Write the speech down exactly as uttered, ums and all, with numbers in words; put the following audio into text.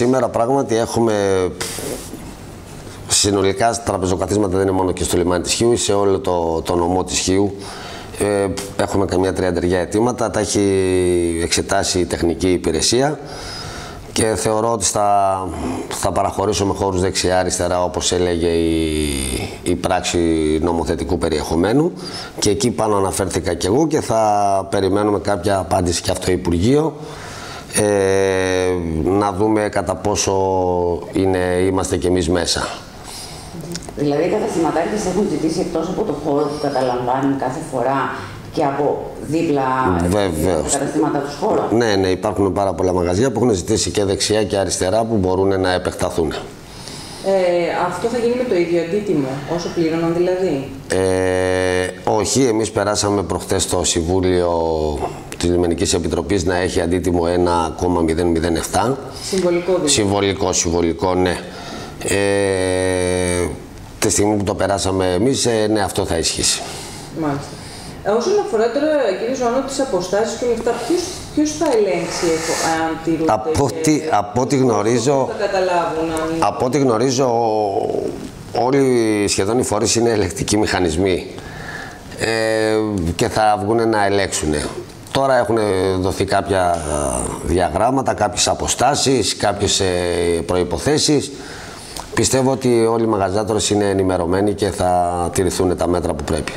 Σήμερα πράγματι έχουμε συνολικά τραπεζοκαθίσματα, δεν είναι μόνο και στο λιμάνι της Χίου, σε όλο το, το νομό της Χίου. Ε, έχουμε καμιά τριανταριά αιτήματα, τα έχει εξετάσει η τεχνική υπηρεσία και θεωρώ ότι θα, θα παραχωρήσω με χώρους δεξιά-αριστερά, όπως έλεγε η, η πράξη νομοθετικού περιεχομένου, και εκεί πάνω αναφέρθηκα και εγώ και θα περιμένουμε κάποια απάντηση και από το Υπουργείο. Ε, να δούμε κατά πόσο είναι, είμαστε κι εμείς μέσα. Δηλαδή οι καταστηματάρχες έχουν ζητήσει, εκτός από το χώρο που καταλαμβάνουν κάθε φορά, και από δίπλα τα καταστήματα τους χώρου. Ναι, ναι, υπάρχουν πάρα πολλά μαγαζιά που έχουν ζητήσει και δεξιά και αριστερά που μπορούν να επεκταθούν. Ε, αυτό θα γίνει με το ίδιο αντίτιμο, όσο πλήρωναν δηλαδή? Ε, όχι, εμείς περάσαμε προχθές στο Συμβούλιο της Λιμενικής Επιτροπής να έχει αντίτιμο ένα κόμμα μηδέν μηδέν επτά. Συμβολικό δηλαδή. Συμβολικό, συμβολικό, ναι. Ε, τη στιγμή που το περάσαμε εμείς, ναι, αυτό θα ισχύσει. Μάλιστα. Όσον αφορά τώρα, κύριε Ζωάνο, τις αποστάσεις και αυτά, ποιος, ποιος θα ελέγξει αν τηρούνται? Από, τι, και, από ό,τι γνωρίζω, από ό,τι γνωρίζω, όλοι σχεδόν οι φορείς είναι ελεκτικοί μηχανισμοί ε, και θα βγουν να ελέγξουν. Τώρα έχουν δοθεί κάποια διαγράμματα, κάποιες αποστάσεις, κάποιες προϋποθέσεις. Πιστεύω ότι όλοι οι μαγαζάτορες είναι ενημερωμένοι και θα τηρηθούν τα μέτρα που πρέπει.